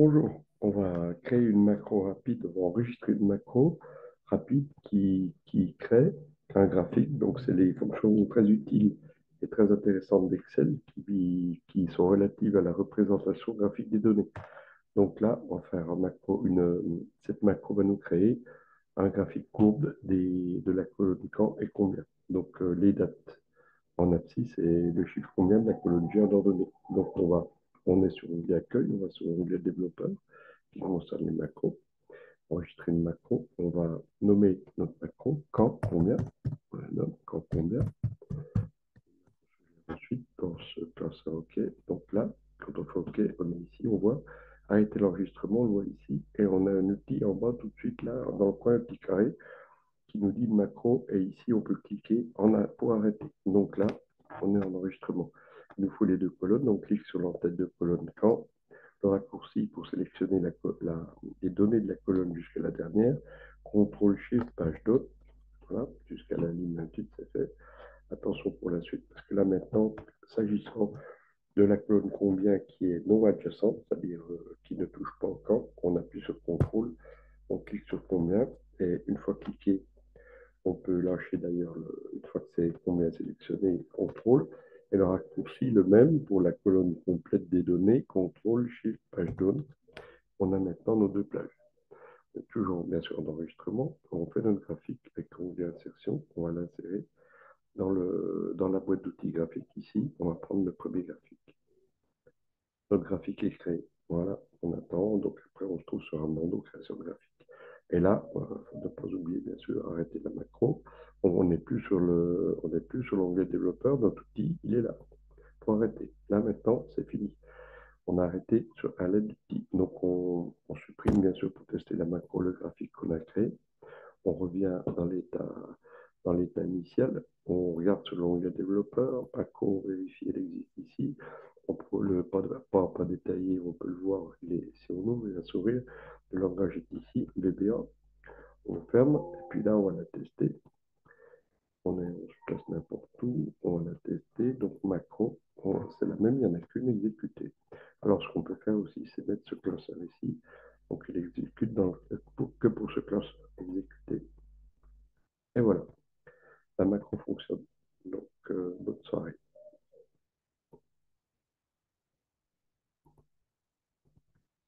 Bonjour, on va créer une macro rapide, on va enregistrer une macro rapide qui crée un graphique. Donc c'est les fonctions très utiles et très intéressantes d'Excel qui sont relatives à la représentation graphique des données. Donc là, on va faire cette macro va nous créer un graphique courbe de la colonne quand et combien. Donc les dates en abscisse et le chiffre combien de la colonne G en ordonnée. Donc on est sur l'onglet accueil, on va sur l'onglet développeur qui concerne les macros. Enregistrer une macro, on va nommer notre macro quand, combien. On la nomme quand, combien. Ensuite, on se place à OK. Donc là, quand on fait OK, on est ici, on voit arrêter l'enregistrement, on le voit ici. Et on a un outil en bas tout de suite, là, dans le coin, un petit carré qui nous dit macro. Et ici, on peut cliquer pour arrêter. Donc là, on est en enregistrement. Il nous faut les deux colonnes, on clique sur l'entête de colonne quand, le raccourci pour sélectionner les données de la colonne jusqu'à la dernière, CTRL SHIFT page dot, voilà, jusqu'à la ligne 28, c'est fait. Attention pour la suite, parce que là maintenant, s'agissant de la colonne combien qui est non adjacente, c'est-à-dire qui ne touche pas au quand, on appuie sur CTRL, on clique sur combien, et une fois cliqué, on peut lâcher d'ailleurs, une fois que c'est combien sélectionné, CTRL, et le raccourci, le même pour la colonne complète des données, CTRL, SHIFT, page down. On a maintenant nos deux plages. Toujours, bien sûr, d'enregistrement. On fait notre graphique avec l'onglet insertion. On va l'insérer dans la boîte d'outils graphiques. Ici, on va prendre le premier graphique. Notre graphique est créé. Voilà, on attend. Donc, après, on se trouve sur un bandeau création graphique. Et là, ne pas oublier, bien sûr, arrêter la macro. On n'est plus sur l'onglet développeur, notre outil, il est là, pour arrêter. Là, maintenant, c'est fini. On a arrêté à l'aide d'outils. Donc, on supprime, bien sûr, pour tester la macro, le graphique qu'on a créé. On revient dans l'état initial. On regarde sur l'onglet développeur, macro, on vérifie, elle existe ici. On peut pas détaillé, on peut le voir, si on ouvre, il va s'ouvrir. Le langage est ici, BBA. On ferme, et puis là, on va la tester. On se place n'importe où, on va la tester, donc macro, c'est la même, il n'y en a qu'une exécutée. Alors ce qu'on peut faire aussi, c'est mettre ce classeur ici, donc il exécute que pour ce classeur.